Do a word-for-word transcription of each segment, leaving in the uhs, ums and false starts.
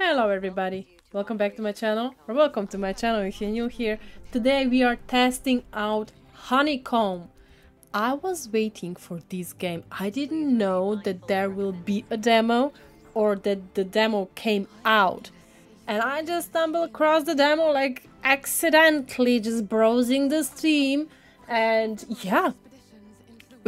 Hello everybody, welcome back to my channel, or welcome to my channel if you're new here. Today we are testing out Honeycomb. I was waiting for this game. I didn't know that there will be a demo or that the demo came out. And I just stumbled across the demo like accidentally, just browsing the Steam, and yeah,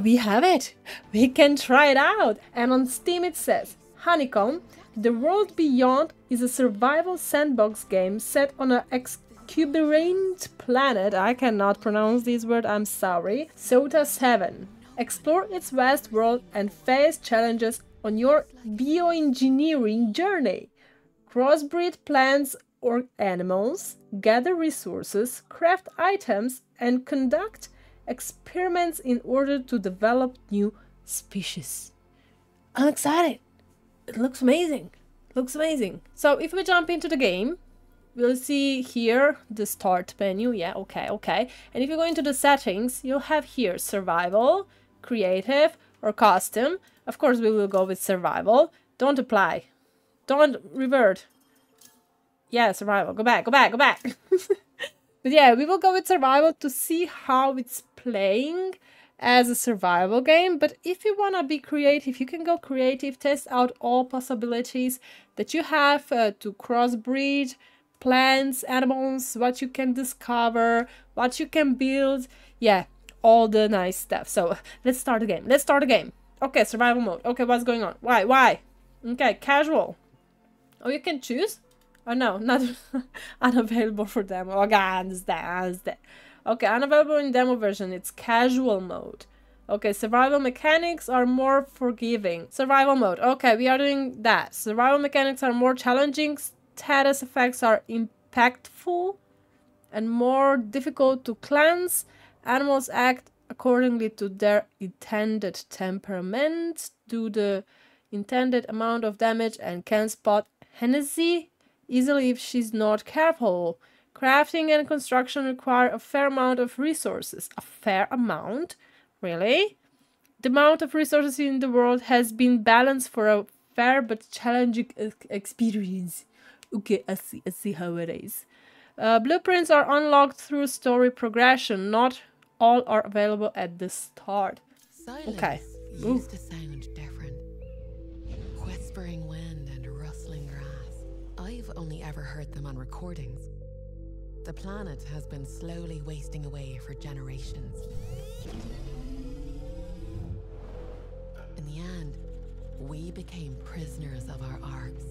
we have it. We can try it out. And on Steam it says, Honeycomb: The World Beyond is a survival sandbox game set on an exuberant planet, I cannot pronounce this word, I'm sorry, Sota seven. Explore its vast world and face challenges on your bioengineering journey. Crossbreed plants or animals, gather resources, craft items, and conduct experiments in order to develop new species. I'm excited! It looks amazing, looks amazing. So if we jump into the game, we'll see here the start menu, yeah, okay, okay. And if you go into the settings, you'll have here survival, creative, or custom. Of course we will go with survival. Don't apply, don't revert. Yeah, survival, go back, go back, go back. But yeah, we will go with survival to see how it's playing as a survival game. But if you want to be creative, you can go creative, test out all possibilities that you have uh, to crossbreed plants, animals, what you can discover, what you can build, yeah, all the nice stuff. So let's start the game, let's start the game. Okay, survival mode. Okay, what's going on? Why, why? Okay, casual. Oh, you can choose? Oh no, not unavailable for demo. Okay, I understand, I understand. Okay, unavailable in demo version, it's casual mode. Okay, survival mechanics are more forgiving. Survival mode, okay, we are doing that. Survival mechanics are more challenging, status effects are impactful and more difficult to cleanse. Animals act accordingly to their intended temperament, do the intended amount of damage, and can spot Hennessy easily if she's not careful. Crafting and construction require a fair amount of resources. A fair amount? Really? The amount of resources in the world has been balanced for a fair but challenging experience. Okay, I see, I see how it is. Uh, blueprints are unlocked through story progression. Not all are available at the start. Silence okay. Used to sound different. Whispering wind and rustling grass. I've only ever heard them on recordings. The planet has been slowly wasting away for generations. In the end, we became prisoners of our arcs.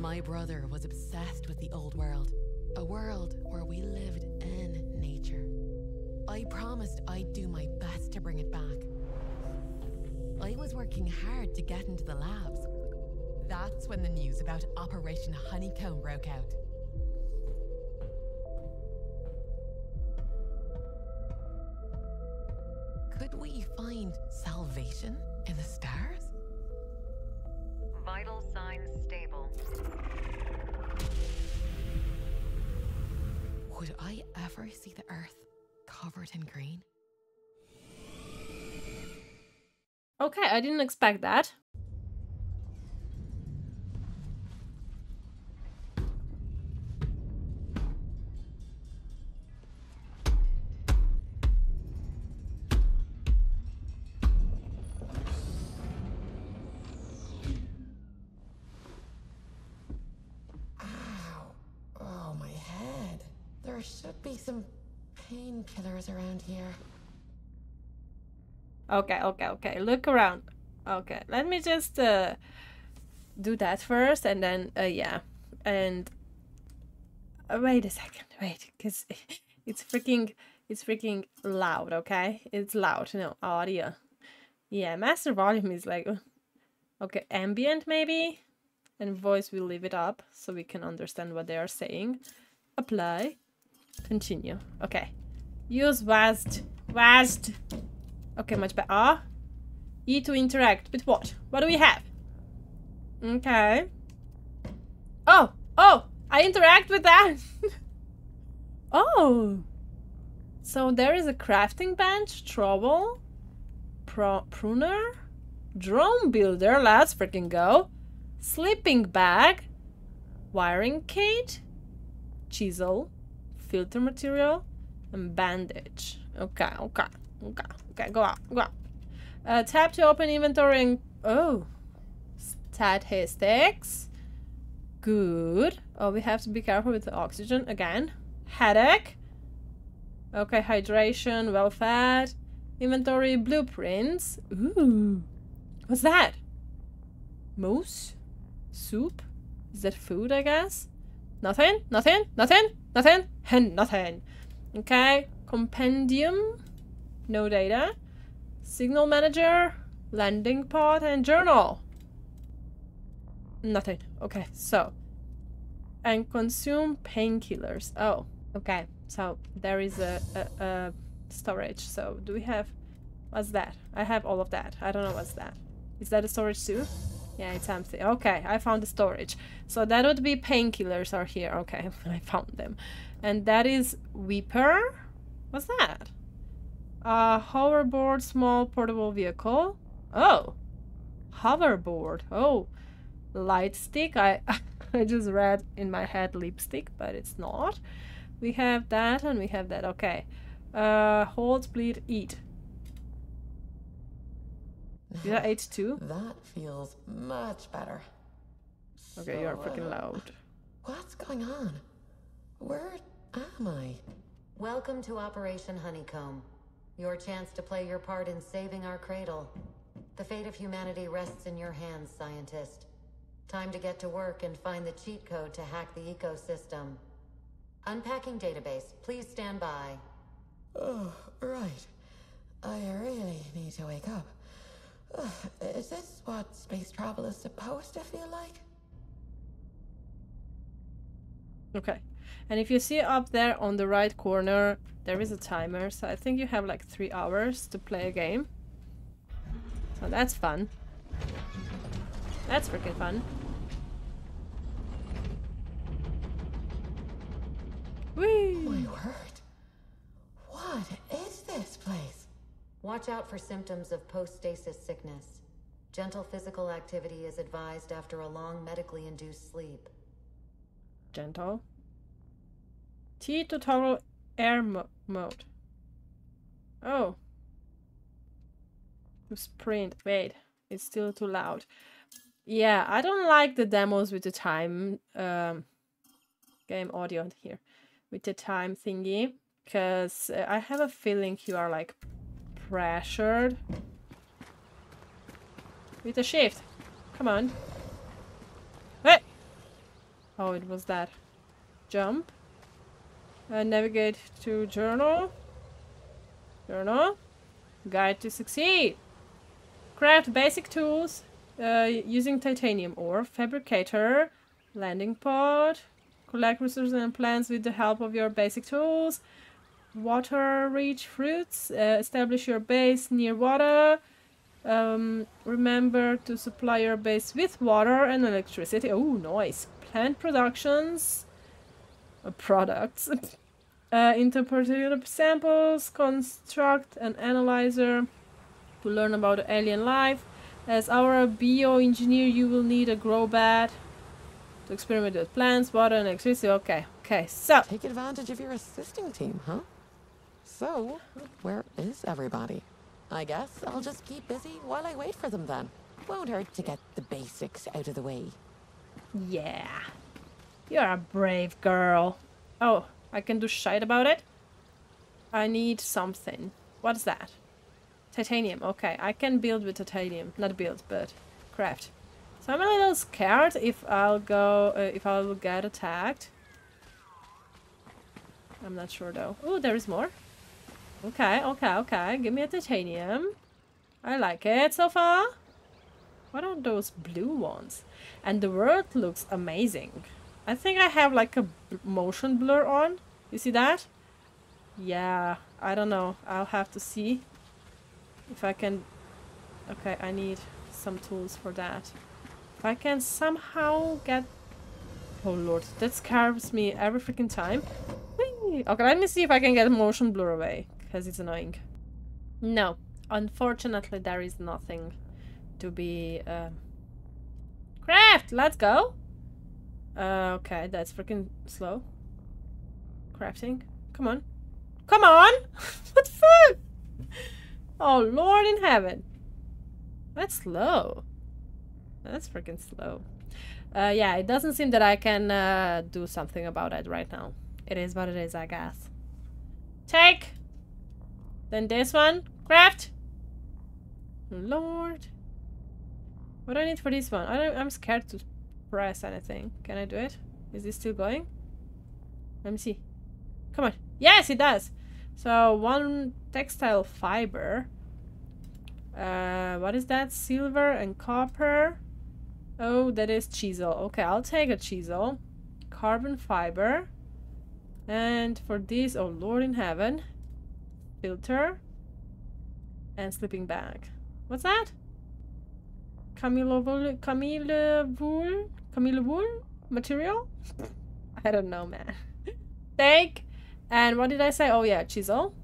My brother was obsessed with the old world, a world where we lived in nature. I promised I'd do my best to bring it back. I was working hard to get into the labs. That's when the news about Operation Honeycomb broke out. Could we find salvation in the stars? Vital signs stable. Would I ever see the Earth covered in green? Okay, I didn't expect that. There should be some painkillers around here. Okay, okay, okay. Look around. Okay, let me just uh, do that first, and then uh, yeah. And uh, wait a second, wait, because it's freaking, it's freaking loud. Okay, it's loud. No audio. Yeah, master volume is like okay, ambient maybe, and voice we leave it up so we can understand what they are saying. Apply. Continue. Okay. Use W A S D. W A S D. Okay, much better. Ah. E to interact. With what? What do we have? Okay. Oh! Oh! I interact with that! Oh! So there is a crafting bench, trowel, pruner, drone builder, let's freaking go, sleeping bag, wiring cage, chisel, filter material, and bandage. Okay, okay, okay, okay, go out, go out. Uh, tap to open inventory and... oh. Statistics. Good. Oh, we have to be careful with the oxygen again. Headache. Okay, hydration, well-fed. Inventory, blueprints. Ooh. What's that? Moose? Soup? Is that food, I guess? Nothing? Nothing? Nothing? Nothing? Nothing. Okay. Compendium. No data. Signal manager. Landing pod and journal. Nothing. Okay, so. And consume painkillers. Oh, okay. So there is a, a, a storage. So do we have... what's that? I have all of that. I don't know what's that. Is that a storage too? Yeah, it's empty. Okay, I found the storage. So that would be painkillers are here. Okay, I found them. And that is Weeper. What's that? Uh, hoverboard, small portable vehicle. Oh, hoverboard. Oh, light stick. I, I just read in my head lipstick, but it's not. We have that and we have that. Okay. Uh, hold, bleed, eat. Is that H two? That feels much better. Okay, so, you are freaking uh, loud. What's going on? Where am I? Welcome to Operation Honeycomb. Your chance to play your part in saving our cradle. The fate of humanity rests in your hands, scientist. Time to get to work and find the cheat code to hack the ecosystem. Unpacking database, please stand by. Oh, right. I really need to wake up. Uh, is this what space travel is supposed to feel like? Okay. And if you see up there on the right corner, there is a timer. So I think you have like three hours to play a game. So that's fun. That's freaking fun. Whee! My word. What is this place? Watch out for symptoms of post-stasis sickness. Gentle physical activity is advised after a long medically induced sleep. Gentle. T to toggle air mo mode. Oh. Sprint. Wait, it's still too loud. Yeah, I don't like the demos with the time um, game audio here. With the time thingy. Because uh, I have a feeling you are like... pressured with a shift. Come on. Hey! Oh, it was that. Jump. Uh, navigate to journal. Journal. Guide to succeed. Craft basic tools uh, using titanium ore. Fabricator. Landing pod. Collect resources and plants with the help of your basic tools. Water, rich fruits, uh, establish your base near water, um, remember to supply your base with water and electricity. Oh, nice. Plant productions, uh, products, uh, interpret samples, construct an analyzer to learn about alien life. As our bioengineer, you will need a grow bed to experiment with plants, water and electricity. Okay, okay, so. Take advantage of your assisting team, huh? So, where is everybody? I guess I'll just keep busy while I wait for them then. Won't hurt to get the basics out of the way. Yeah. You're a brave girl. Oh, I can do shite about it? I need something. What's that? Titanium. Okay, I can build with titanium. Not build, but craft. So I'm a little scared if I'll go... Uh, if I'll get attacked. I'm not sure though. Oh, there is more. Okay, okay, okay. Give me a titanium. I like it so far. What are those blue ones? And the world looks amazing. I think I have like a motion blur on. You see that? Yeah, I don't know. I'll have to see if I can... Okay, I need some tools for that. If I can somehow get... Oh lord, that scares me every freaking time. Okay, let me see if I can get motion blur away, because it's annoying. No, unfortunately there is nothing to be uh, Craft, let's go. Uh, okay, that's freaking slow. Crafting. Come on. Come on! What the fuck? Oh, Lord in heaven. That's slow. That's freaking slow. Uh, yeah, it doesn't seem that I can uh, do something about it right now. It is what it is, I guess. Take! Then this one. Craft! Lord. What do I need for this one? I don't, I'm scared to press anything. Can I do it? Is this still going? Let me see. Come on. Yes, it does! So, one textile fiber. Uh, what is that? Silver and copper. Oh, that is chisel. Okay, I'll take a chisel. Carbon fiber. And for this, oh Lord in heaven. Filter. And sleeping bag. What's that? Camille wool? Camille wool? Camille wool? Material? I don't know, man. Take! And what did I say? Oh yeah, chisel.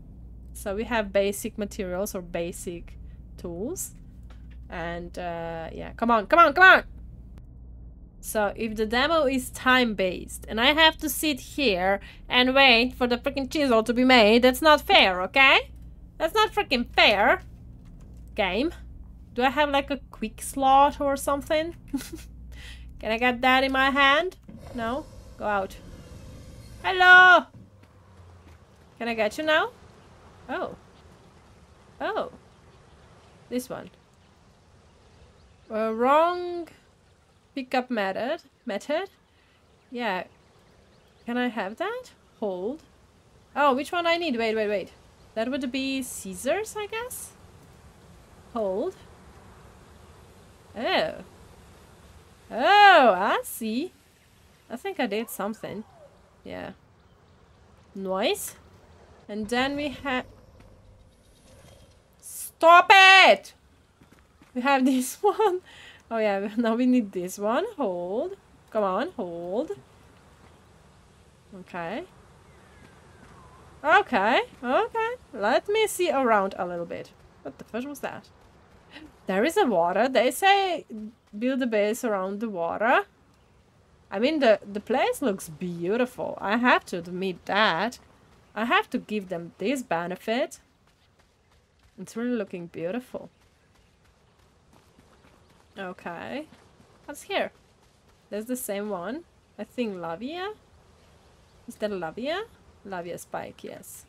So we have basic materials or basic tools. And uh, yeah, come on, come on, come on! So if the demo is time-based and I have to sit here and wait for the freaking chisel to be made, that's not fair, okay? That's not freaking fair. Game. Do I have like a quick slot or something? Can I get that in my hand? No? Go out. Hello! Can I get you now? Oh. Oh. This one. Uh, wrong pickup method. Method? Yeah. Can I have that? Hold. Oh, which one I need? Wait, wait, wait. That would be scissors, I guess? Hold. Oh. Oh, I see. I think I did something. Yeah. Noise. And then we have... Stop it! We have this one. Oh yeah, now we need this one. Hold. Come on, hold. Okay. Okay, okay. Let me see around a little bit. What the fuck was that? There is a water. They say build a base around the water. I mean, the, the place looks beautiful. I have to admit that. I have to give them this benefit. It's really looking beautiful. Okay. What's here? There's the same one. I think Lavia? Is that Lavia? Lavia spike, yes.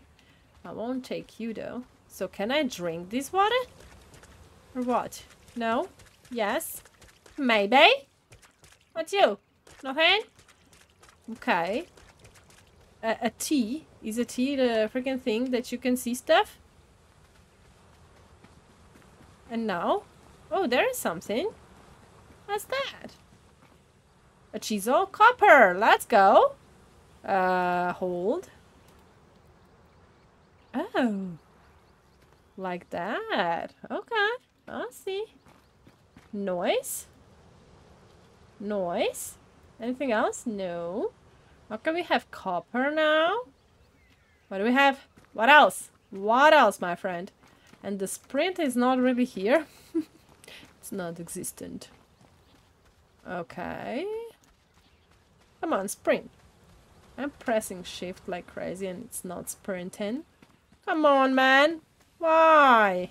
I won't take you though. So can I drink this water? Or what? No? Yes? Maybe? What's you? Nothing? Okay. A, a tea? Is a tea the freaking thing that you can see stuff? And now? Oh, there is something. What's that? A chisel? Copper! Let's go! Uh, hold. Oh. Like that. Okay. I see. Noise? Noise? Anything else? No. Okay, we have copper now. What do we have? What else? What else, my friend? And the sprint is not really here. It's not existent. Okay. Come on, sprint. I'm pressing shift like crazy and it's not sprinting. Come on, man. Why?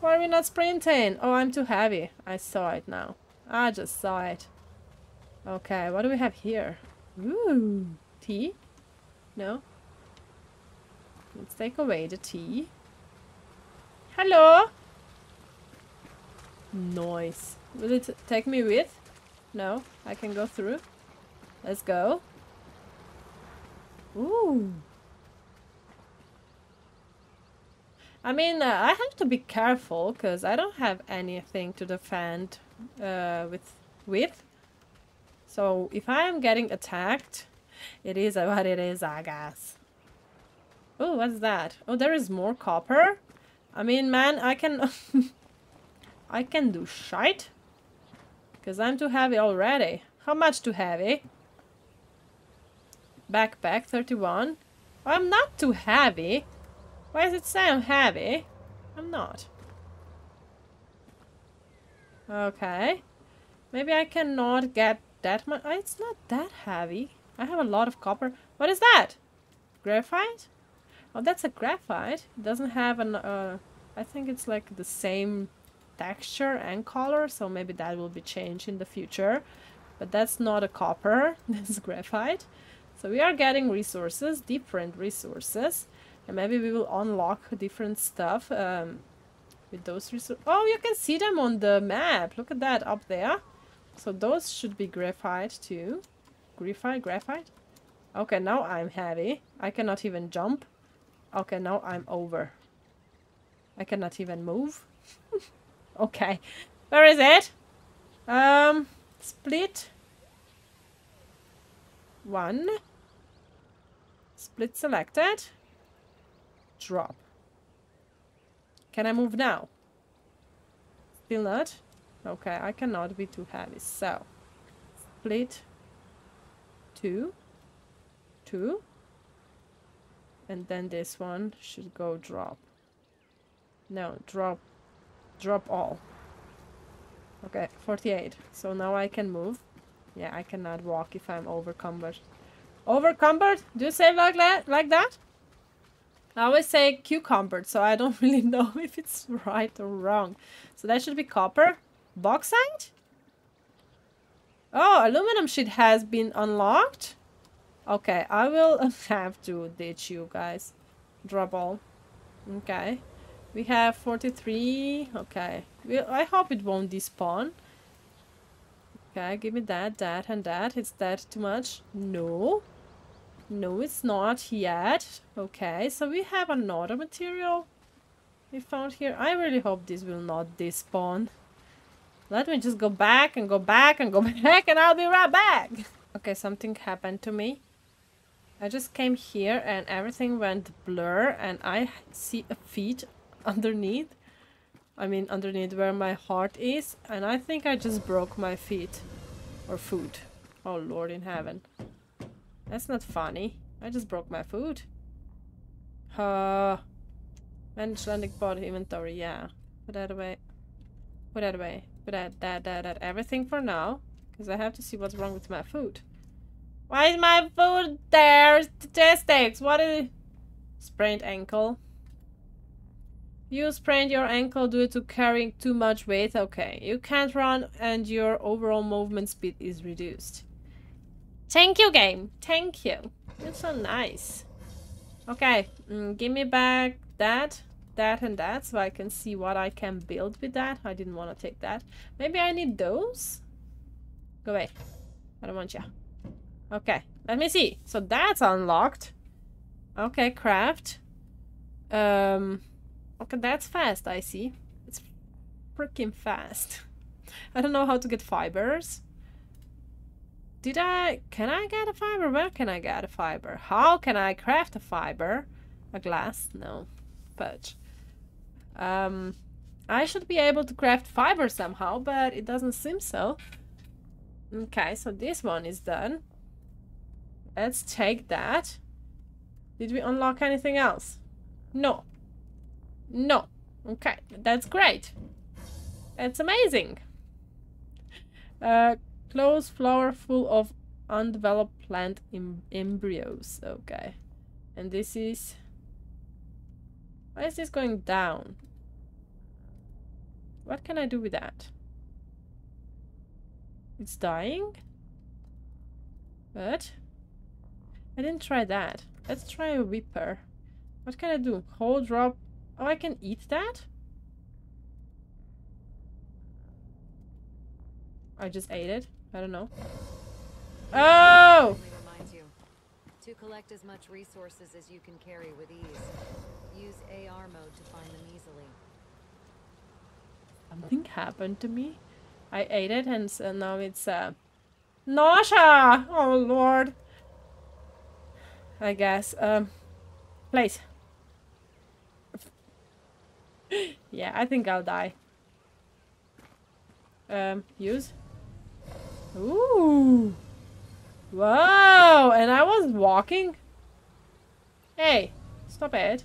Why are we not sprinting? Oh, I'm too heavy. I saw it now. I just saw it. Okay, what do we have here? Ooh, tea? No? Let's take away the tea. Hello? Noise. Will it take me with? No, I can go through. Let's go. Ooh. I mean, uh, I have to be careful because I don't have anything to defend uh, with, with. So if I am getting attacked, it is what it is, I guess. Oh, what's that? Oh, there is more copper. I mean, man, I can, I can do shite because I'm too heavy already. How much too heavy? Backpack thirty-one. I'm not too heavy. Why does it say I'm heavy? I'm not. Okay. Maybe I cannot get that much. It's not that heavy. I have a lot of copper. What is that? Graphite? Oh, that's a graphite. It doesn't have an... Uh, I think it's like the same texture and color, so maybe that will be changed in the future. But that's not a copper. That's graphite. So we are getting resources, different resources. And maybe we will unlock different stuff um, with those resources. Oh, you can see them on the map. Look at that up there. So those should be graphite too. Graphite, graphite. Okay, now I'm heavy. I cannot even jump. Okay, now I'm over. I cannot even move. Okay. Where is it? Um, split. One. Split selected. Drop. Can I move now? Still not? Okay, I cannot be too heavy. So, split. Two. Two. And then this one should go drop. No, drop. Drop all. Okay, forty-eight. So now I can move. Yeah, I cannot walk if I'm overcumbered. Overcumbered? Do you say like that? Like that? I always say cucumbered, so I don't really know if it's right or wrong. So that should be copper. Bauxite? Oh, aluminum sheet has been unlocked. Okay, I will have to ditch you guys. Drop all. Okay. We have forty-three. Okay. We, I hope it won't despawn. Okay, give me that, that, and that. Is that too much? No. No, it's not yet. Okay, so we have another material we found here. I really hope this will not despawn. Let me just go back and go back and go back and I'll be right back. Okay, something happened to me. I just came here and everything went blur and I see a feet underneath. I mean, underneath where my heart is, and I think I just broke my feet or foot. Oh Lord in heaven. That's not funny. I just broke my foot. Uh, manage landing pod inventory, yeah. Put that away. Put that away. Put that, that, that, that, everything for now. Because I have to see what's wrong with my foot. Why is my foot there? Statistics, what is it? Sprained ankle. You sprained your ankle due to carrying too much weight. Okay, you can't run and your overall movement speed is reduced. Thank you, game. Thank you. You're so nice. Okay, mm, give me back that, that, and that so I can see what I can build with that. I didn't want to take that. Maybe I need those? Go away. I don't want you. Okay, let me see. So that's unlocked. Okay, craft. Um... Okay, that's fast, I see. It's freaking fast. I don't know how to get fibers. Did I... Can I get a fiber? Where can I get a fiber? How can I craft a fiber? A glass? No. Fudge. Um, I should be able to craft fiber somehow, but it doesn't seem so. Okay, so this one is done. Let's take that. Did we unlock anything else? No. No. Okay, that's great. That's amazing. Uh, closed flower full of undeveloped plant em embryos. Okay. And this is... Why is this going down? What can I do with that? It's dying? What? I didn't try that. Let's try a whipper. What can I do? Hold drop. Oh, I can eat that? I just ate it. I don't know. Oh! To collect as much resources as you can carry with ease. Use A R mode to find them easily. Something happened to me. I ate it and so now it's uh, nausea! Oh Lord! I guess. Um, place. Yeah, I think I'll die. Um, use. Ooh. Whoa, and I was walking. Hey, stop it.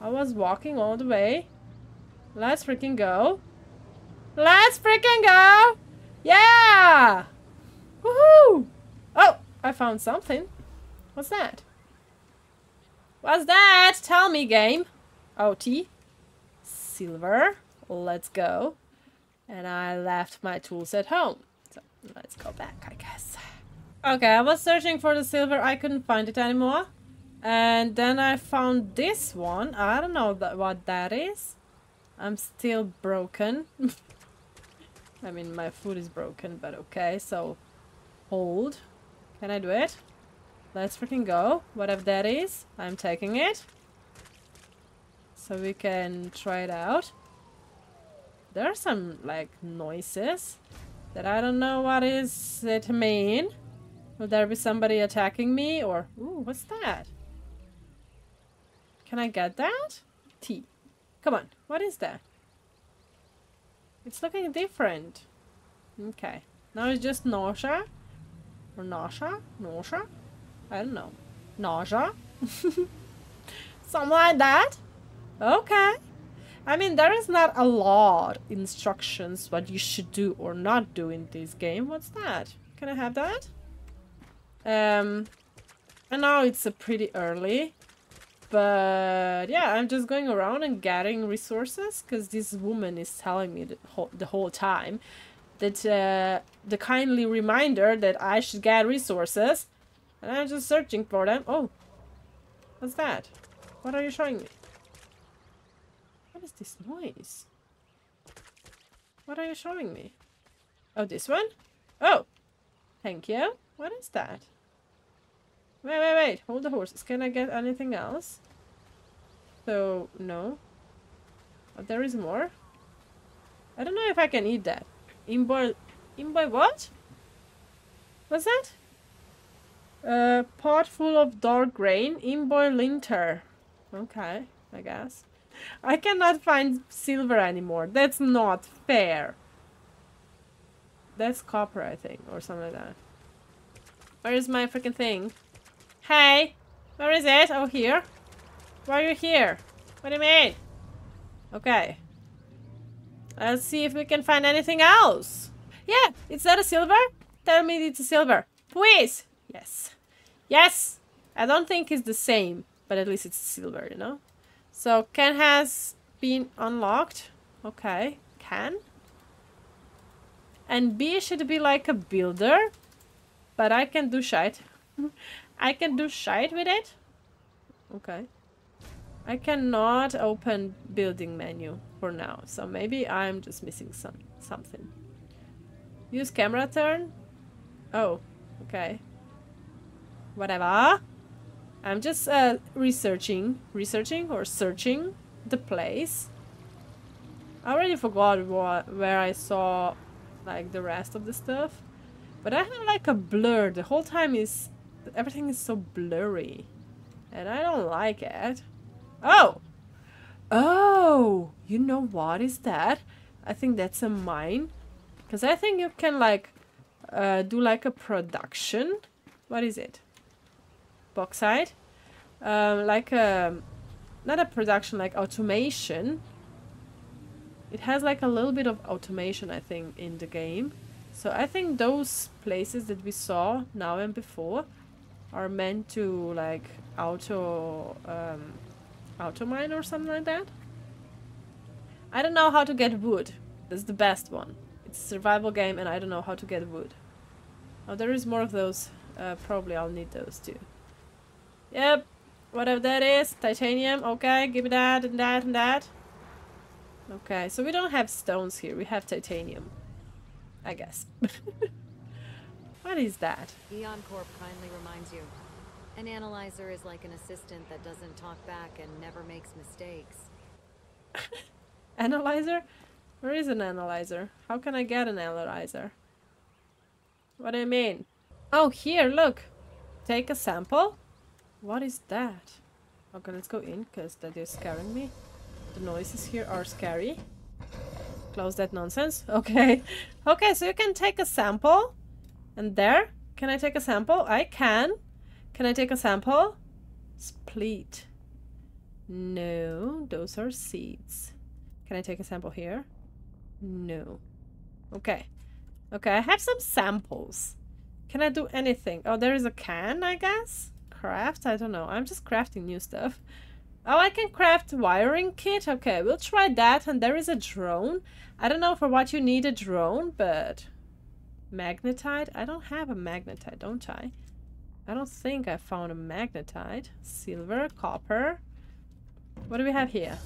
I was walking all the way. Let's freaking go. Let's freaking go! Yeah! Woohoo! Oh, I found something. What's that? What's that? Tell me, game. Oh, T. Silver. Let's go. And I left my tools at home. So, let's go back, I guess. Okay, I was searching for the silver. I couldn't find it anymore. And then I found this one. I don't know th what that is. I'm still broken. I mean, my food is broken, but okay. So, hold. Can I do it? Let's freaking go. Whatever that is, I'm taking it. So we can try it out. There are some, like, noises that I don't know what is it mean. Will there be somebody attacking me or... Ooh, what's that? Can I get that? T. Come on. What is that? It's looking different. Okay. Now it's just nausea. Or nausea? Nausea? I don't know. Nausea? Something like that? Okay. I mean, there is not a lot of instructions what you should do or not do in this game. What's that? Can I have that? Um, I know it's a pretty early, but yeah, I'm just going around and gathering resources because this woman is telling me the whole, the whole time that uh, the kindly reminder that I should get resources, and I'm just searching for them. Oh, what's that? What are you showing me? What is this noise? What are you showing me? Oh, this one? Oh, thank you. What is that? Wait, wait, wait. Hold the horses. Can I get anything else? So, no. Oh, there is more. I don't know if I can eat that. Imboy... Imboy what? What's that? Uh, pot full of dark grain. Imboy linter. Okay, I guess. I cannot find silver anymore. That's not fair. That's copper, I think. Or something like that. Where is my freaking thing? Hey! Where is it? Oh, here? Why are you here? What do you mean? Okay. Let's see if we can find anything else. Yeah! Is that a silver? Tell me it's a silver. Please! Yes. Yes! I don't think it's the same, but at least it's silver, you know? So, can has been unlocked. Okay. Can. And B should be like a builder. But I can do shite. I can do shite with it. Okay. I cannot open building menu for now. So maybe I'm just missing some something. Use camera turn. Oh, okay. Whatever. I'm just uh, researching. Researching or searching the place. I already forgot what, where I saw like the rest of the stuff. But I have like a blur. The whole time is... Everything is so blurry. And I don't like it. Oh! Oh! You know what is that? I think that's a mine. Because I think you can like... Uh, do like a production. What is it? Bauxite? Um, like a... Not a production, like automation. It has like a little bit of automation, I think, in the game. So I think those places that we saw now and before are meant to like auto um, auto mine or something like that. I don't know how to get wood. That's the best one. It's a survival game and I don't know how to get wood. Oh, there is more of those. Uh, probably I'll need those too. Yep, whatever that is. Titanium, okay, give me that and that and that. Okay, so we don't have stones here. We have titanium. I guess. What is that? EonCorp kindly reminds you. An analyzer is like an assistant that doesn't talk back and never makes mistakes. Analyzer? Where is an analyzer? How can I get an analyzer? What do you mean? Oh, here, look. Take a sample? What is that? Okay, let's go in because that is scaring me. The noises here are scary. Close that nonsense. Okay. Okay, so you can take a sample. And there. Can I take a sample? I can. Can I take a sample? Split. No, those are seeds. Can I take a sample here? No. Okay. Okay, I have some samples. Can I do anything? Oh, there is a can, I guess? Craft? I don't know. I'm just crafting new stuff. Oh, I can craft wiring kit? Okay, we'll try that. And there is a drone. I don't know for what you need a drone, but... magnetite? I don't have a magnetite, don't I? I don't think I found a magnetite. Silver, copper. What do we have here?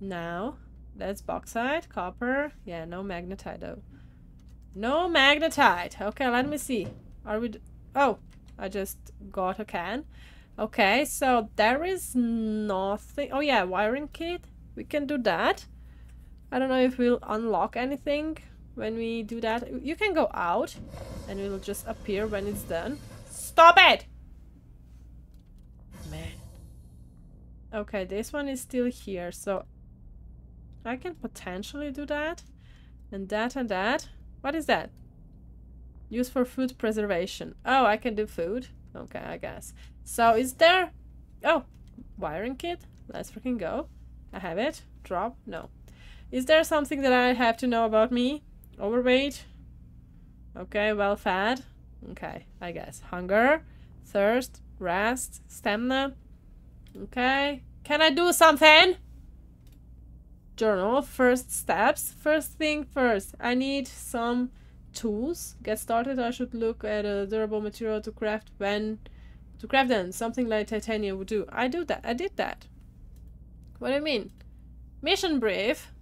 Now, that's bauxite, copper. Yeah, no magnetite though. No magnetite. Okay, let me see. Are we... d oh, I just got a can. Okay, so there is nothing. Oh yeah, wiring kit. We can do that. I don't know if we'll unlock anything when we do that. You can go out and it'll just appear when it's done. Stop it! Man. Okay, this one is still here, so I can potentially do that. And that and that. What is that? Use for food preservation. Oh, I can do food. Okay, I guess. So is there... oh, wiring kit. Let's freaking go. I have it. Drop. No. Is there something that I have to know about me? Overweight. Okay, well fed. Okay, I guess. Hunger. Thirst. Rest. Stamina. Okay. Can I do something? Journal. First steps. First thing first. I need some... tools. Get started. I should look at a durable material to craft when to craft them. Something like titanium would do. I do that. I did that. What do you mean? Mission brief.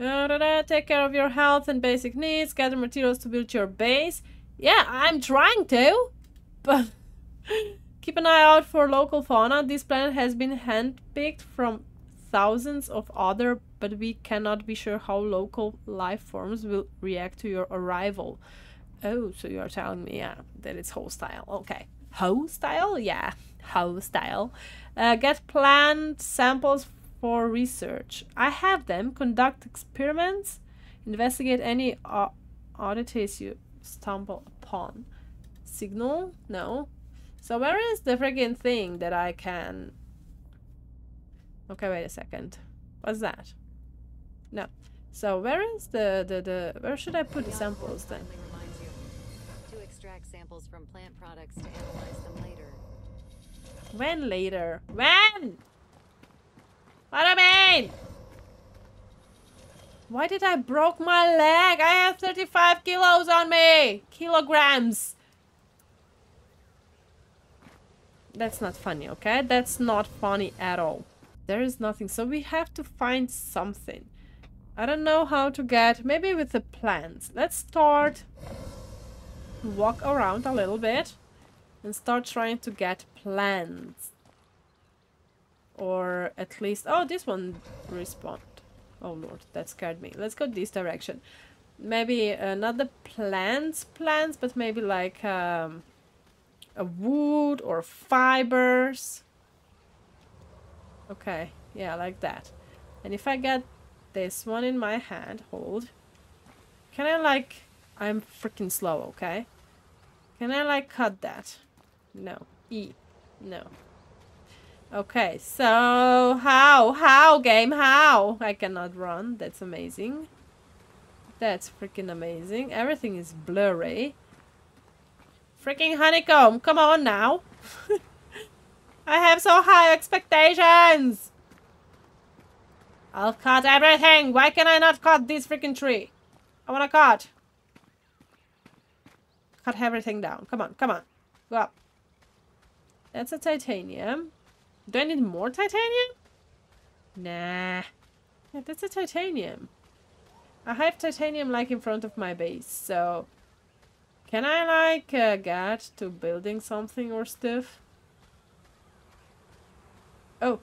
Uh, da -da, take care of your health and basic needs. Gather materials to build your base. Yeah, I'm trying to, but keep an eye out for local fauna. This planet has been handpicked from thousands of other, but we cannot be sure how local life forms will react to your arrival. Oh, so you're telling me, yeah, that it's hostile. Okay. Hostile? Yeah, hostile. Uh, get plant samples for research. I have them. Conduct experiments. Investigate any uh, oddities you stumble upon. Signal? No. So where is the friggin' thing that I can... okay, wait a second. What's that? No. So where is the the the? Where should I put the samples then? To extract samples from plant products to analyze them later. When later? When? What do I mean? Why did I broke my leg? I have thirty-five kilos on me. Kilograms. That's not funny. Okay, that's not funny at all. There is nothing, so we have to find something. I don't know how to get... maybe with the plants. Let's start... walk around a little bit and start trying to get plants. Or at least... oh, this one respawned. Oh lord, that scared me. Let's go this direction. Maybe uh, not the plants plants, but maybe like um, a wood or fibers. Okay, yeah, like that. And if I get this one in my hand, hold. Can I like... I'm freaking slow, okay? Can I like cut that? No. E. No. Okay, so how? How, game? How? I cannot run. That's amazing. That's freaking amazing. Everything is blurry. Freaking Honeycomb, come on now. I have so high expectations! I'll cut everything! Why can I not cut this freaking tree? I wanna cut! Cut everything down. Come on, come on. Go up. That's a titanium. Do I need more titanium? Nah. Yeah, that's a titanium. I have titanium like in front of my base, so... can I like uh, get to building something or stuff? Oh.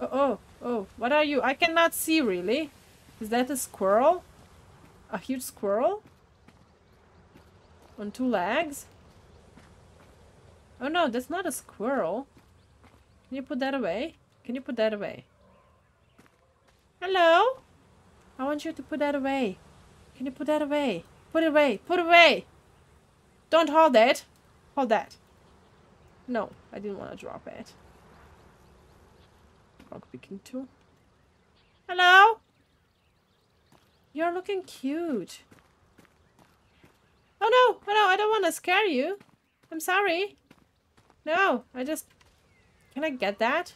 oh, oh, oh, what are you? I cannot see really. Is that a squirrel? A huge squirrel? On two legs? Oh no, that's not a squirrel. Can you put that away? Can you put that away? Hello? I want you to put that away. Can you put that away? Put it away, put it away! Don't hold it! Hold that. No, I didn't want to drop it. Rock picking too. Hello? You're looking cute. Oh no, oh no, I don't want to scare you. I'm sorry. No, I just... Can I get that?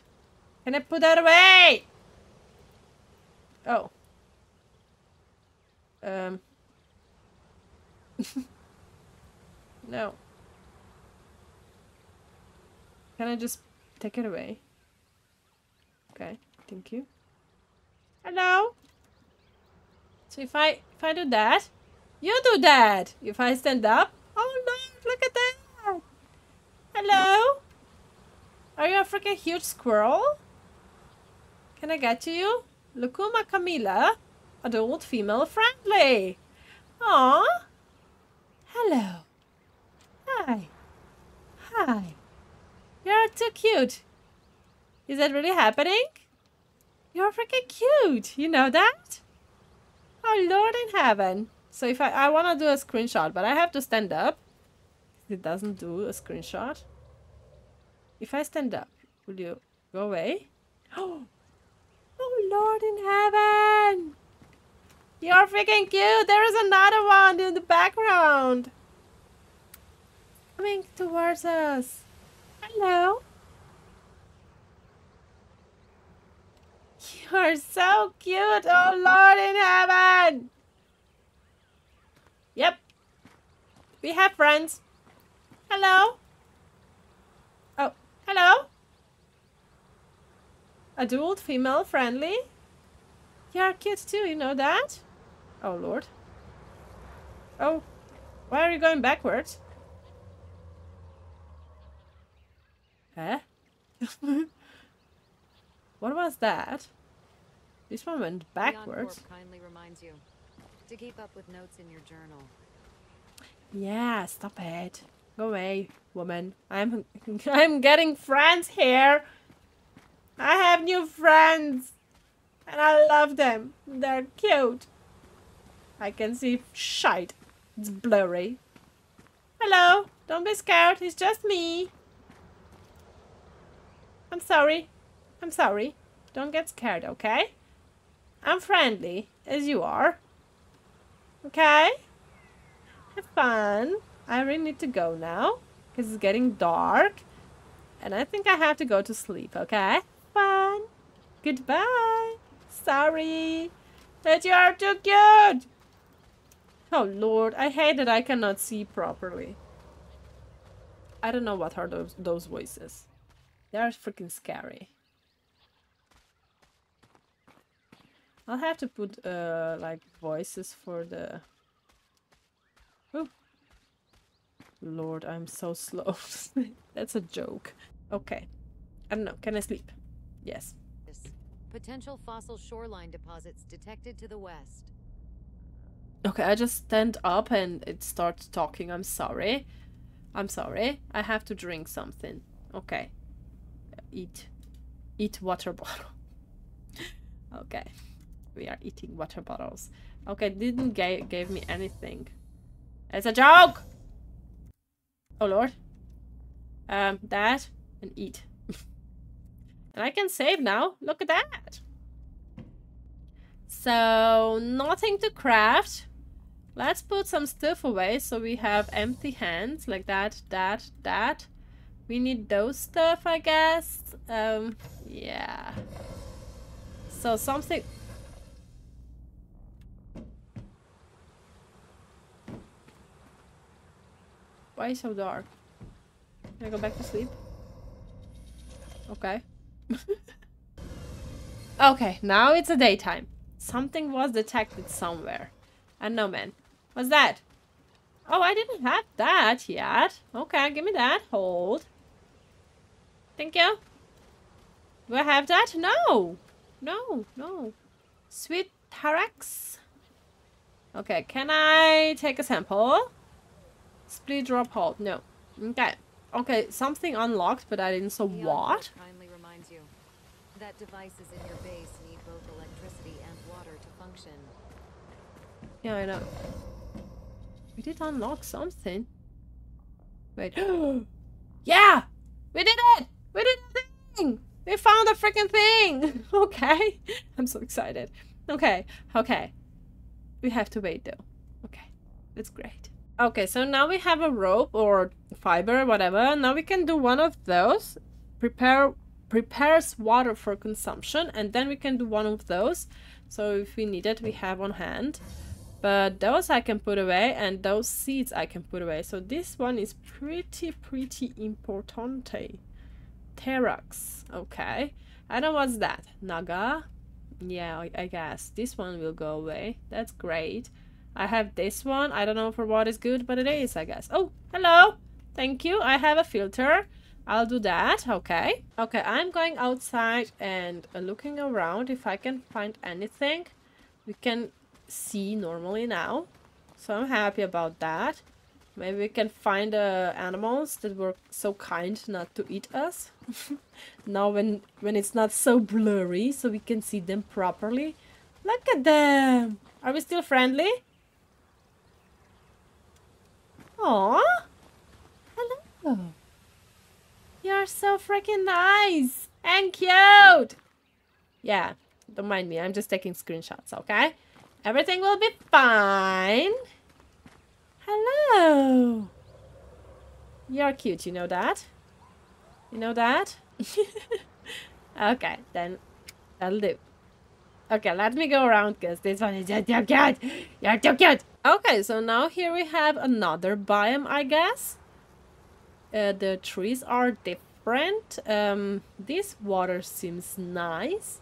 Can I put that away? Oh. Um. No. Can I just take it away? Okay, thank you. Hello? So if I if I do that, you do that. If I stand up, oh no, look at that. Hello? Are you a freaking huge squirrel? Can I get to you? Lucuma Camila, adult female friendly. Aww. Hello. Hi. Hi. You're too cute. Is that really happening? You're freaking cute. You know that? Oh, Lord in heaven. So if I, I want to do a screenshot, but I have to stand up. It doesn't do a screenshot. If I stand up, will you go away? Oh, oh Lord in heaven. You're freaking cute. There is another one in the background. Coming towards us. Hello. You are so cute. Oh Lord in heaven. Yep. We have friends. Hello? Oh, hello? Adult, female, friendly? You're cute too, you know that? Oh, Lord. Oh, why are you going backwards? Huh? What was that? This one went backwards. EonCorp kindly reminds you to keep up with notes in your journal. Yeah, stop it. Go away, woman. I'm I'm getting friends here. I have new friends. And I love them. They're cute. I can see shite. It's blurry. Hello. Don't be scared. It's just me. I'm sorry. I'm sorry. Don't get scared, okay? I'm friendly, as you are. Okay? Have fun. I really need to go now, because it's getting dark, and I think I have to go to sleep, okay? Fun! Goodbye! Sorry that you are too cute! Oh Lord, I hate that I cannot see properly. I don't know what are those, those voices. They are freaking scary. I'll have to put, uh, like, voices for the... Ooh. Lord, I'm so slow. That's a joke. Okay. I don't know. Can I sleep? Yes. Potential fossil shoreline deposits detected to the west. Okay, I just stand up and it starts talking. I'm sorry. I'm sorry. I have to drink something. Okay. Eat. Eat water bottle. Okay. We are eating water bottles. Okay, didn't ga- gave me anything. It's a joke! Oh Lord, um, that and eat, and I can save now. Look at that. So nothing to craft. Let's put some stuff away so we have empty hands like that, that, that. We need those stuff, I guess. Um, yeah. So something. Why so dark? Can I go back to sleep? Okay. Okay, now it's a daytime. Something was detected somewhere. I know, man. What's that? Oh, I didn't have that yet. Okay, give me that. Hold. Thank you. Do I have that? No. No, no. Sweet Tarax. Okay, can I take a sample? Split drop hold. No. Okay. Okay, something unlocked, but I didn't. So what? Kindly reminds you that devices in your base need both electricity and water to function. Yeah, I know. We did unlock something. Wait. Yeah! We did it! We did the thing! We found a freaking thing! Okay. I'm so excited. Okay. Okay. We have to wait though. Okay, that's great. Okay, so now we have a rope or fiber, whatever. Now we can do one of those. Prepare prepares water for consumption, and then we can do one of those. So if we need it, we have on hand. But those I can put away, and those seeds I can put away. So this one is pretty, pretty importante. Terax. Okay. I don't know what's that. Naga? Yeah, I guess. This one will go away. That's great. I have this one. I don't know for what is good, but it is, I guess. Oh, hello. Thank you. I have a filter. I'll do that. Okay. Okay, I'm going outside and looking around if I can find anything. We can see normally now, so I'm happy about that. Maybe we can find uh, animals that were so kind not to eat us now when when it's not so blurry, so we can see them properly. Look at them. Are we still friendly? Aww, hello, you're so freaking nice and cute. Yeah, don't mind me, I'm just taking screenshots. Okay, everything will be fine. Hello. You're cute, you know that? You know that? Okay, then that'll do. Okay, let me go around because this one is just too cute. You're too cute. Okay, so now here we have another biome, I guess. Uh, the trees are different. Um, this water seems nice.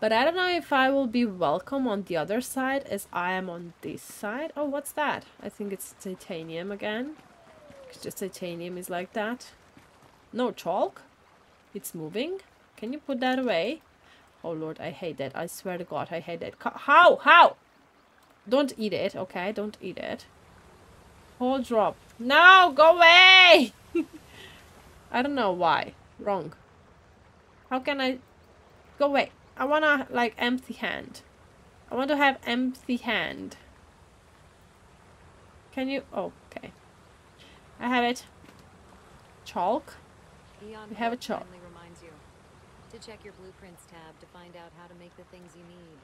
But I don't know if I will be welcome on the other side as I am on this side. Oh, what's that? I think it's titanium again. It's just titanium is like that. No, chalk. It's moving. Can you put that away? Oh, Lord, I hate that. I swear to God, I hate that. How? How? Don't eat it, okay? Don't eat it. Whole drop. No, go away! I don't know why. Wrong. How can I... Go away. I wanna, like, empty hand. I want to have empty hand. Can you... Oh, okay. I have it. Chalk. EonCorp, we have a chalk. Reminds you to check your blueprints tab to find out how to make the things you need.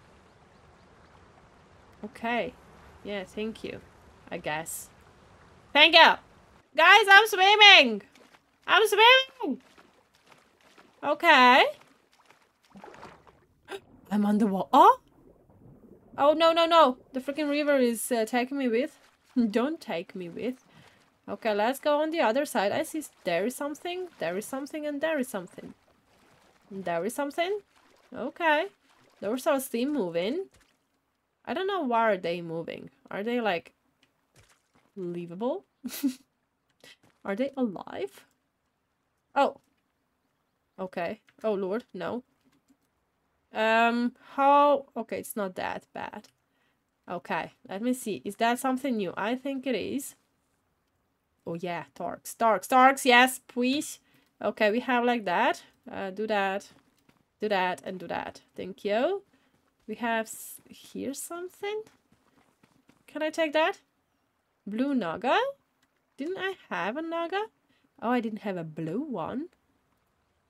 Okay. Yeah, thank you. I guess. Thank you! Guys, I'm swimming! I'm swimming! Okay. I'm on the wall. Oh! Oh, no, no, no. The freaking river is uh, taking me with. Don't take me with. Okay, let's go on the other side. I see there is something. There is something and there is something. There is something. Okay. Those are still moving. I don't know why are they moving. Are they, like, livable? Are they alive? Oh. Okay. Oh, Lord. No. Um, how... Okay, it's not that bad. Okay, let me see. Is that something new? I think it is. Oh, yeah, Torx. Torx, Torx, yes, please. Okay, we have like that. Uh, do that. Do that and do that. Thank you. We have s here something. Can I take that? Blue naga? Didn't I have a naga? Oh, I didn't have a blue one.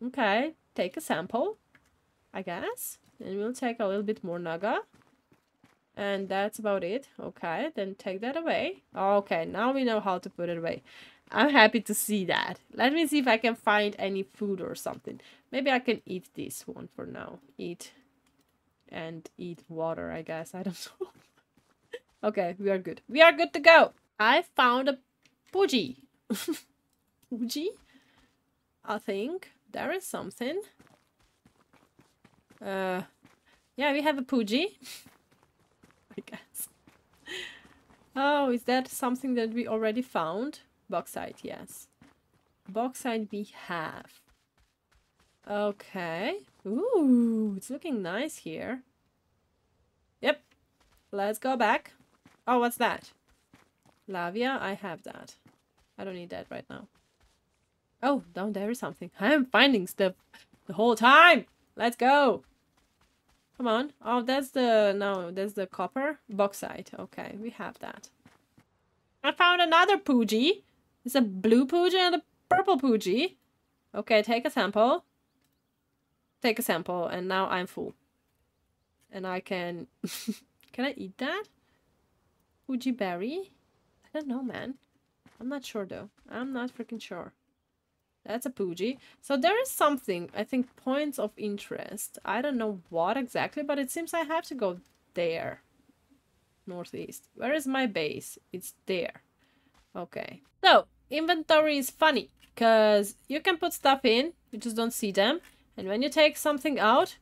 Okay, take a sample. I guess. And we'll take a little bit more naga. And that's about it. Okay, then take that away. Okay, now we know how to put it away. I'm happy to see that. Let me see if I can find any food or something. Maybe I can eat this one for now. Eat. And eat water, I guess. I don't know. Okay, we are good. We are good to go. I found a Puji. Puji? I think there is something. Uh, yeah, we have a Puji, I guess. Oh, is that something that we already found? Bauxite, yes. Bauxite we have. Okay. Ooh, it's looking nice here. Yep. Let's go back. Oh, what's that? Lavia, I have that. I don't need that right now. Oh, down there is something. I'm finding stuff the whole time. Let's go. Come on. Oh, that's the... No, that's the copper. Bauxite. Okay, we have that. I found another Puji. It's a blue Puji and a purple Puji. Okay, take a sample. Take a sample. And now I'm full. And I can... Can I eat that? Fujiberry? I don't know, man. I'm not sure, though. I'm not freaking sure. That's a Puji. So there is something, I think, points of interest. I don't know what exactly, but it seems I have to go there. Northeast. Where is my base? It's there. Okay. So, inventory is funny, because you can put stuff in, you just don't see them. And when you take something out,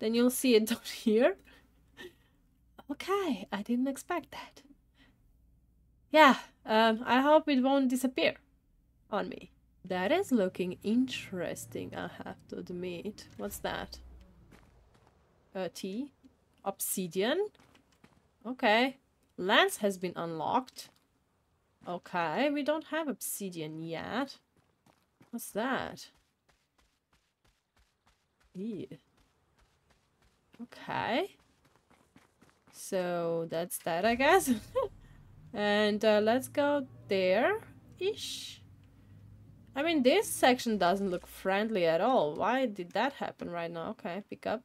then you'll see it down here. Okay, I didn't expect that. Yeah, um, I hope it won't disappear on me. That is looking interesting, I have to admit. What's that? Uh, tea? Obsidian? Okay. Lance has been unlocked. Okay, we don't have obsidian yet. What's that? Ew. Okay. So, that's that, I guess. And uh, let's go there-ish. I mean, this section doesn't look friendly at all. Why did that happen right now? Okay, pick up.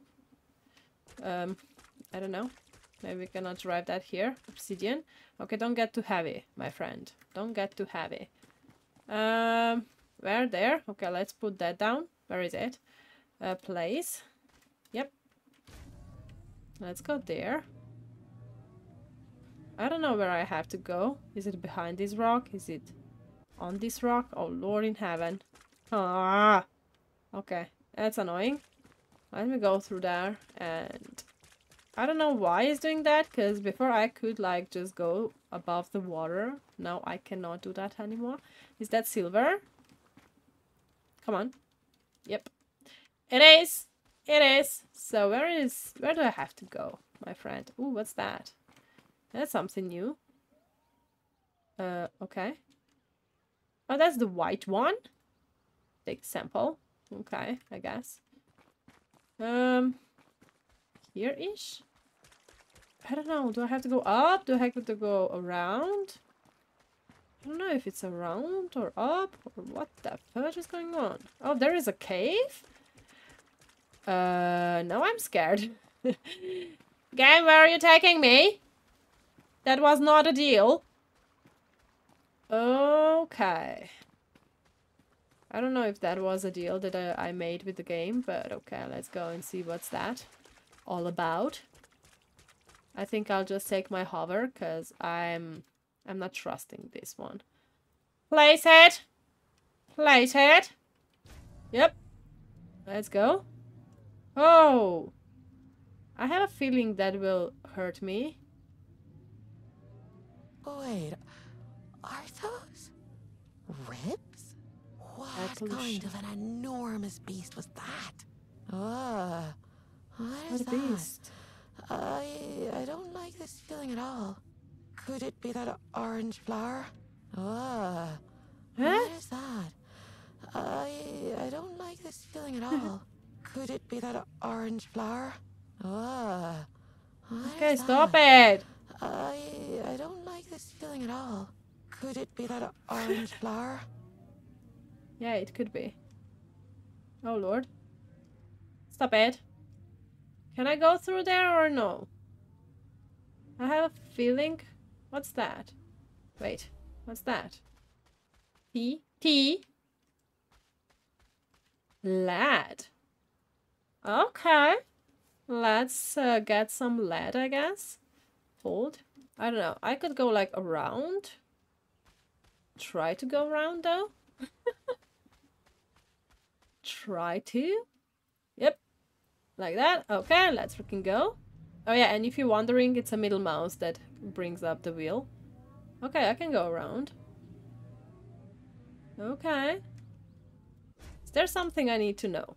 Um, I don't know. Maybe we cannot drive that here. Obsidian. Okay, don't get too heavy, my friend. Don't get too heavy. Um, where? There. Okay, let's put that down. Where is it? Uh, place. Yep. Let's go there. I don't know where I have to go. Is it behind this rock? Is it on this rock? Oh, Lord in heaven. Ah. Okay, that's annoying. Let me go through there. And I don't know why it's doing that, because before I could, like, just go above the water. Now I cannot do that anymore. Is that silver? Come on. Yep. It is. It is. So where is... Where do I have to go, my friend? Ooh, what's that? That's something new. Uh, okay. Oh, that's the white one. Take sample. Okay, I guess. Um, here-ish? I don't know. Do I have to go up? Do I have to go around? I don't know if it's around or up or what the fudge is going on. Oh, there is a cave? Uh, now I'm scared. Game, where are you taking me? That was not a deal. Okay. I don't know if that was a deal that I, I made with the game, but okay, let's go and see what's that all about. I think I'll just take my hover, because I'm, I'm not trusting this one. Place it! Place it! Yep. Let's go. Oh! I have a feeling that will hurt me. Wait, are those ribs? What kind of an enormous beast was that? Uh, what is that? Beast? I, I don't like this feeling at all. Could it be that orange flower? Uh, what is that? I, I don't like this feeling at all. Could it be that orange flower? Uh, okay, stop it! I I don't like this feeling at all. Could it be that orange flower? Yeah, it could be. Oh, Lord. Stop it. Can I go through there or no? I have a feeling. What's that? Wait, what's that? Tea? Tea? Lead. Okay. Let's uh, get some lead, I guess. Hold. I don't know. I could go like around. Try to go around though. Try to. Yep. Like that. Okay, let's freaking go. Oh yeah, and if you're wondering, it's a middle mouse that brings up the wheel. Okay, I can go around. Okay. Is there something I need to know?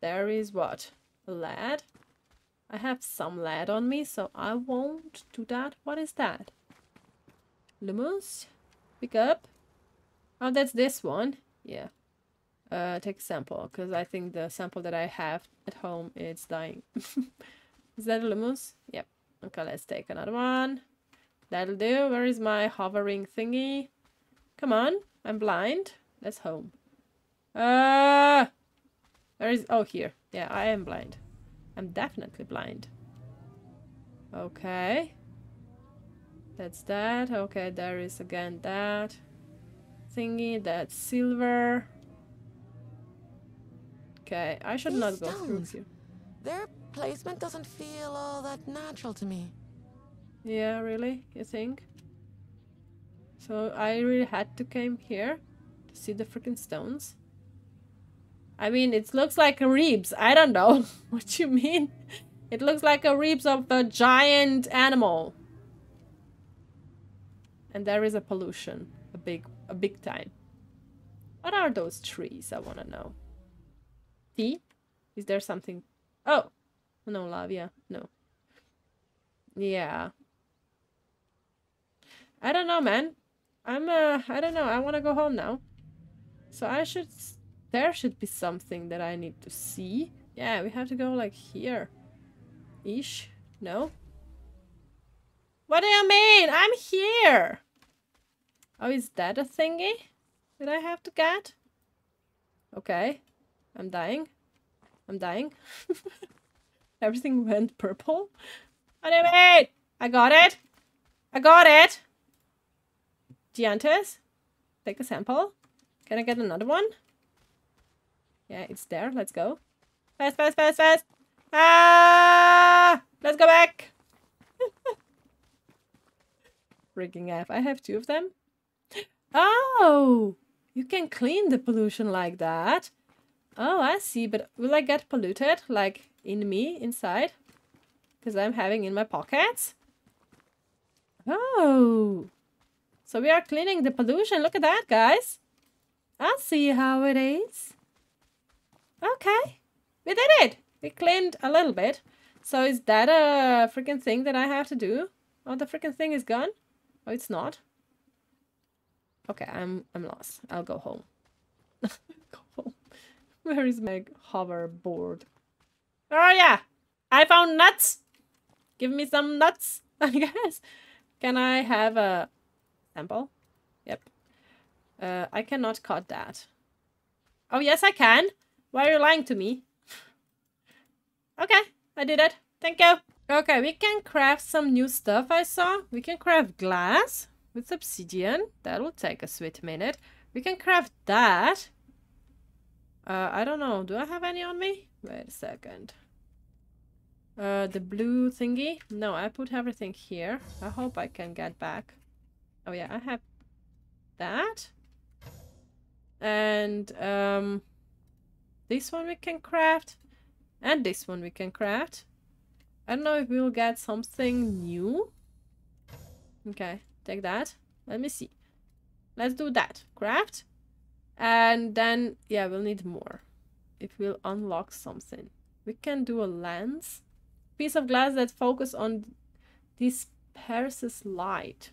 There is what? Lead? I have some lead on me, so I won't do that. What is that? Lumos? Pick up. Oh, that's this one. Yeah. Uh, take a sample, because I think the sample that I have at home is dying. Is that a Lumos? Yep. Okay, let's take another one. That'll do. Where is my hovering thingy? Come on. I'm blind. That's home. Uh, there is... Oh, here. Yeah, I am blind. I'm definitely blind. Okay. That's that. Okay, there is again that thingy. That's silver. Okay, I should These not go stones. through here. Their placement doesn't feel all that natural to me. Yeah, really? You think? So I really had to come here to see the freaking stones? I mean, it looks like a ribs. I don't know what you mean. It looks like a ribs of a giant animal. And there is a pollution, a big, a big time. What are those trees? I want to know. Tea? Is there something? Oh, no lava. No. Yeah. I don't know, man. I'm. Uh, I don't know. I want to go home now. So I should. There should be something that I need to see. Yeah, we have to go like here. Ish. No. What do you mean? I'm here! Oh, is that a thingy that I have to get? Okay. I'm dying. I'm dying. Everything went purple. What do you mean? I got it! I got it! Giantes? Take a sample. Can I get another one? Yeah, it's there. Let's go. Fast, fast, fast, fast! Ah! Let's go back! Freaking F. I have two of them. Oh! You can clean the pollution like that. Oh, I see. But will I get polluted? Like, in me? Inside? Because I'm having in my pockets? Oh! So we are cleaning the pollution. Look at that, guys. I see how it is. Okay. We did it! We cleaned a little bit. So is that a freaking thing that I have to do? Oh, the freaking thing is gone? Oh, it's not. Okay, I'm I'm lost. I'll go home. Go home. Where is my hoverboard? Oh yeah, I found nuts. Give me some nuts, I guess. Can I have a sample? Yep. Uh, I cannot cut that. Oh yes, I can. Why are you lying to me? Okay, I did it. Thank you. Okay, we can craft some new stuff I saw. We can craft glass with obsidian. That'll take a sweet minute. We can craft that. Uh, I don't know. Do I have any on me? Wait a second. Uh, the blue thingy? No, I put everything here. I hope I can get back. Oh yeah, I have that. And um, this one we can craft. And this one we can craft. I don't know if we'll get something new. Okay, take that. Let me see. Let's do that. Craft. And then, yeah, we'll need more. It will unlock something. We can do a lens. Piece of glass that focuses on disperses light.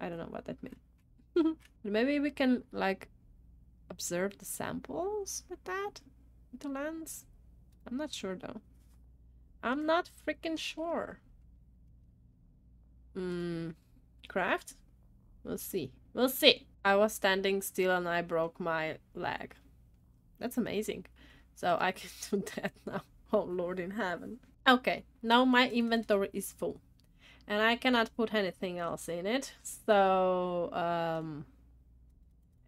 I don't know what that means. Maybe we can, like, observe the samples with that? With the lens? I'm not sure, though. I'm not freaking sure. Mm, craft? We'll see. We'll see. I was standing still and I broke my leg. That's amazing. So I can do that now. Oh, Lord in heaven. Okay, now my inventory is full. And I cannot put anything else in it. So, um...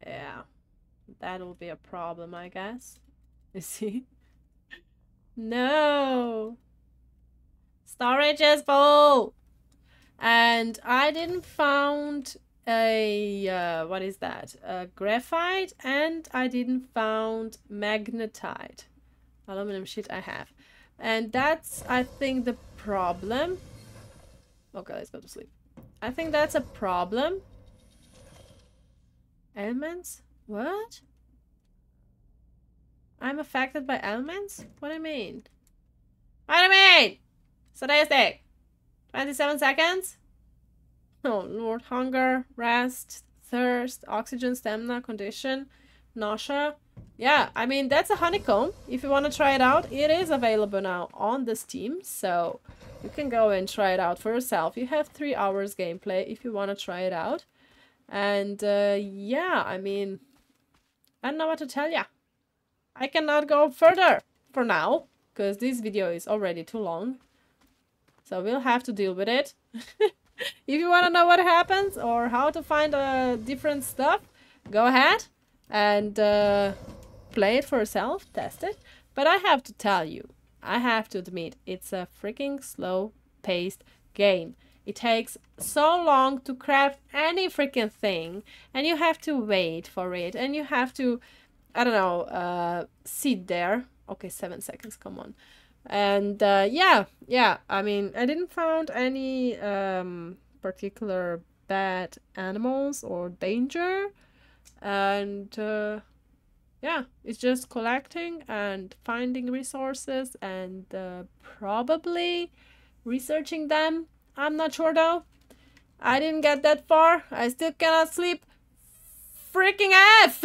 yeah. That'll be a problem, I guess. You see? No! Storage is full! And I didn't found a, uh, what is that? A graphite, and I didn't found magnetite. Aluminum sheet I have. And that's, I think, the problem. Okay, let's go to sleep. I think that's a problem. Elements? What? I'm affected by elements? What do you mean? What do you mean? So there's it. twenty-seven seconds? Oh Lord, hunger, rest, thirst, oxygen, stamina, condition, nausea. Yeah, I mean, that's a honeycomb. If you want to try it out, it is available now on the Steam. So you can go and try it out for yourself. You have three hours gameplay if you want to try it out. And uh, yeah, I mean, I don't know what to tell ya. I cannot go further for now, because this video is already too long. So we'll have to deal with it. If you want to know what happens or how to find uh, different stuff, go ahead and uh, play it for yourself, test it. But I have to tell you, I have to admit, it's a freaking slow-paced game. It takes so long to craft any freaking thing, and you have to wait for it, and you have to, I don't know, uh, sit there. Okay, seven seconds, come on. And uh, yeah, yeah, I mean, I didn't find any um, particular bad animals or danger. And uh, yeah, it's just collecting and finding resources and uh, probably researching them. I'm not sure though. I didn't get that far. I still cannot sleep. Freaking F!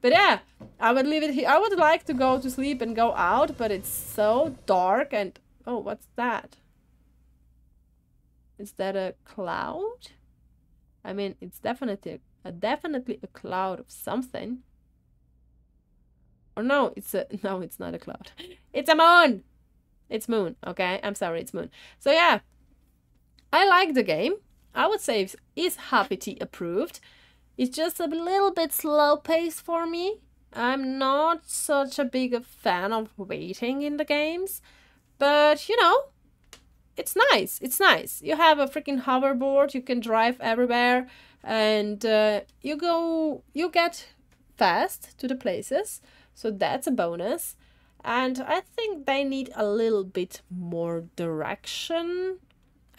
But yeah, I would leave it here. I would like to go to sleep and go out, but it's so dark and... Oh, what's that? Is that a cloud? I mean, it's definitely a, definitely a cloud of something. Or no, it's a... No, it's not a cloud. It's a moon! It's moon, okay? I'm sorry, it's moon. So yeah. I like the game. I would say it is Happy Tea approved. It's just a little bit slow paced for me. I'm not such a big a fan of waiting in the games. But, you know, it's nice. It's nice. You have a freaking hoverboard. You can drive everywhere. And uh, you go, you get fast to the places. So that's a bonus. And I think they need a little bit more direction.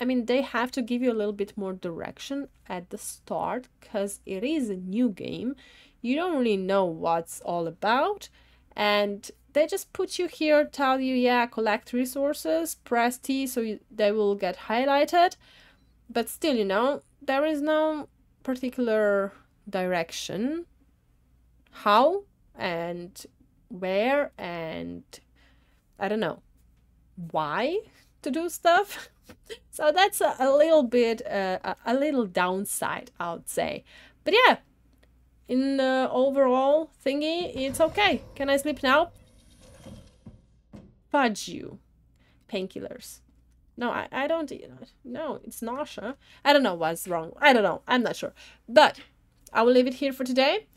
I mean, they have to give you a little bit more direction at the start because it is a new game. You don't really know what's all about. And they just put you here, tell you, yeah, collect resources, press T so you, they will get highlighted. But still, you know, there is no particular direction. How and where and I don't know why to do stuff. So that's a, a little bit, uh, a, a little downside, I would say. But yeah, in the overall thingy, it's okay. Can I sleep now? Fudge you. Painkillers. No, I, I don't, you know, no, it's nausea. I don't know what's wrong. I don't know. I'm not sure. But I will leave it here for today.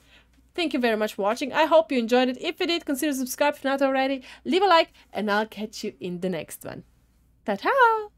Thank you very much for watching. I hope you enjoyed it. If you did, consider subscribing if not already. Leave a like and I'll catch you in the next one. Ta-ta!